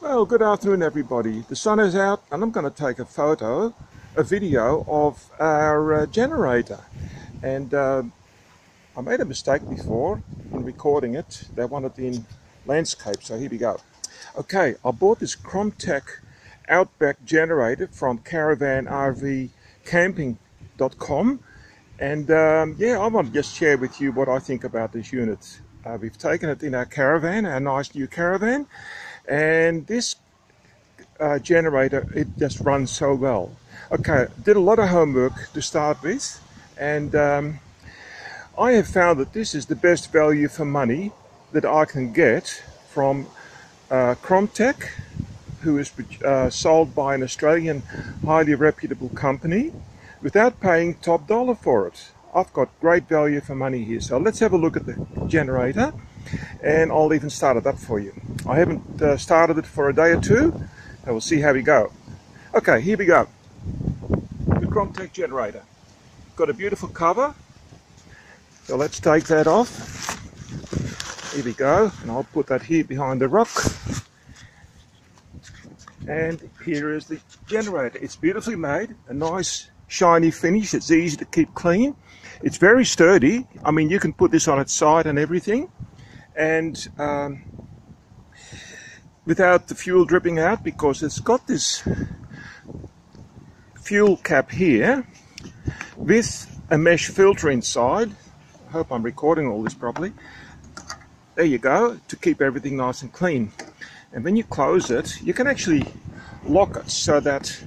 Well, good afternoon everybody. The sun is out and I'm going to take a video of our generator. And I made a mistake before in recording it. They wanted in landscape, so here we go. Okay, I bought this Cromtech Outback generator from caravanrvcamping.com, and yeah, I want to just share with you what I think about this unit. We've taken it in our caravan, our nice new caravan, and this generator, it just runs so well. Okay, did a lot of homework to start with, and I have found that this is the best value for money that I can get from Cromtech, who is sold by an Australian highly reputable company without paying top dollar for it. I've got great value for money here. So let's have a look at the generator, and I'll even start it up for you. I haven't started it for a day or two, and we'll see how we go. Okay, here we go. The Cromtech generator. Got a beautiful cover. So let's take that off. Here we go, and I'll put that here behind the rock. And here is the generator. It's beautifully made, a nice shiny finish. It's easy to keep clean. It's very sturdy. I mean, you can put this on its side and everything, and without the fuel dripping out, because it's got this fuel cap here with a mesh filter inside. I hope I'm recording all this properly. There you go, to keep everything nice and clean. And when you close it, you can actually lock it so that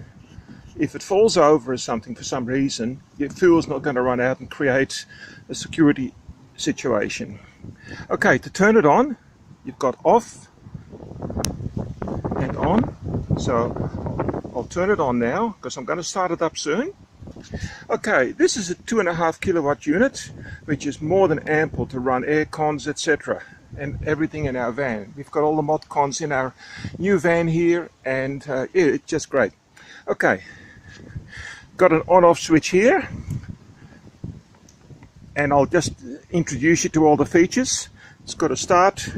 if it falls over or something for some reason, your fuel's not going to run out and create a security situation. Okay, to turn it on, you've got off and on. So I'll turn it on now because I'm going to start it up soon. Okay, this is a 2.5 kilowatt unit, which is more than ample to run air cons, etc., and everything in our van. We've got all the mod cons in our new van here, and yeah, it's just great. Okay, got an on-off switch here, and I'll just introduce you to all the features. It's got a start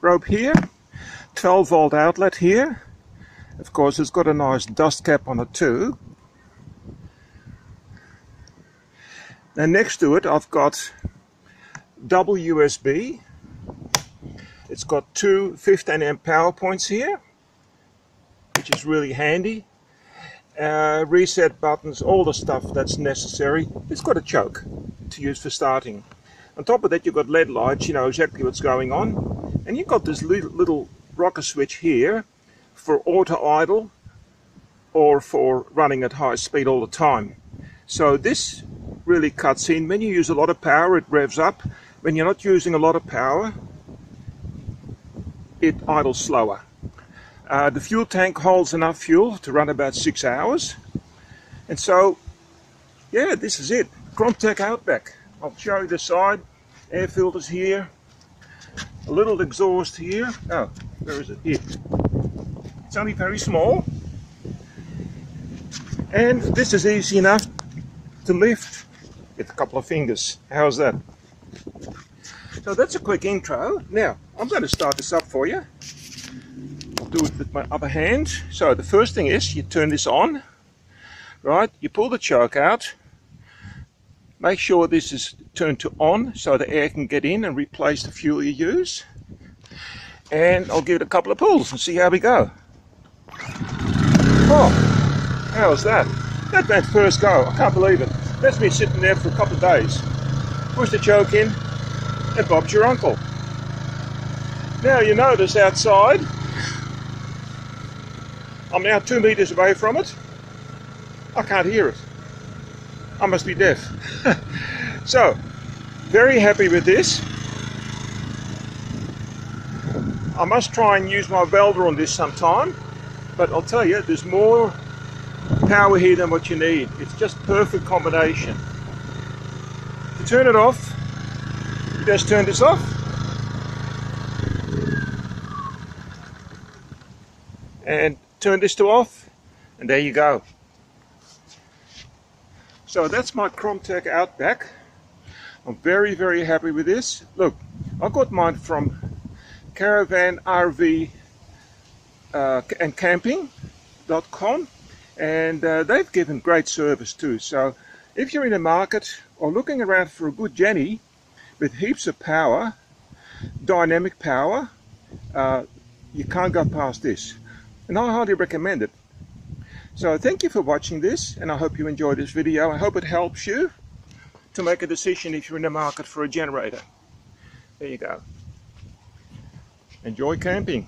rope here, 12 volt outlet here. Of course, it's got a nice dust cap on it too. And next to it, I've got double USB. It's got two 15 amp power points here, which is really handy. Reset buttons, all the stuff that's necessary. It's got a choke to use for starting. On top of that, you've got LED lights, you know exactly what's going on. And you've got this little rocker switch here for auto idle or for running at high speed all the time. So this really cuts in. When you use a lot of power, it revs up. When you're not using a lot of power, it idles slower. The fuel tank holds enough fuel to run about 6 hours. And so, yeah, this is it. Cromtech Outback. I'll show you the side. Air filters here. A little exhaust here. Oh, where is it? Here. It's only very small. And this is easy enough to lift with a couple of fingers. How's that? So that's a quick intro. Now, I'm going to start this up for you. I'll do it with my other hand. So the first thing is, you turn this on, right? You pull the choke out. Make sure this is turned to on so the air can get in and replace the fuel you use. And I'll give it a couple of pulls and see how we go. Oh, how's that? That went first go. I can't believe it. That's been sitting there for a couple of days. Push the choke in, and Bob's your uncle. Now you notice outside, I'm now 2 meters away from it. I can't hear it. I must be deaf. So, very happy with this. I must try and use my welder on this sometime, but I'll tell you, there's more power here than what you need. It's just perfect combination. To turn it off, you just turn this off, and turn this to off, and there you go. So that's my Cromtech Outback. I'm very, very happy with this. Look, I got mine from Caravan RV and camping.com, and they've given great service too. So if you're in a market or looking around for a good Jenny with heaps of power, dynamic power, you can't go past this, and I highly recommend it. So thank you for watching this, and I hope you enjoyed this video. I hope it helps you to make a decision if you're in the market for a generator. There you go. Enjoy camping.